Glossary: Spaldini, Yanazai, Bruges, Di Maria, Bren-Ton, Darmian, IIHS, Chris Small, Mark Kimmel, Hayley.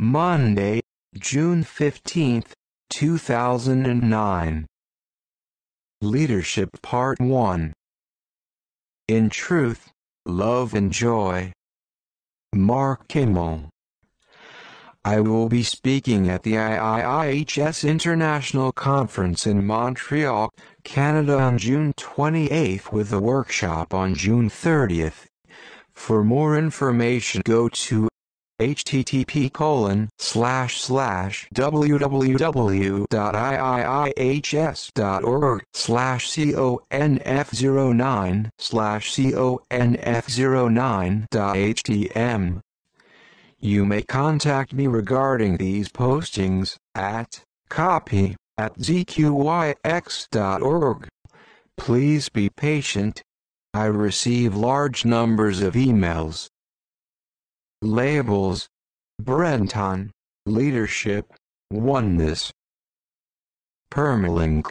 Monday, June 15, 2009. Leadership Part 1. In Truth, Love and Joy. Mark Kimmel. I will be speaking at the IIHS International Conference in Montreal, Canada on June 28 with a workshop on June 30. For more information go to http://www.iihs.org/conf09/conf09.htm. You may contact me regarding these postings at copy@zqyx.org. Please be patient. I receive large numbers of emails. Labels: Bren-Ton, Leadership, Oneness. Permalink,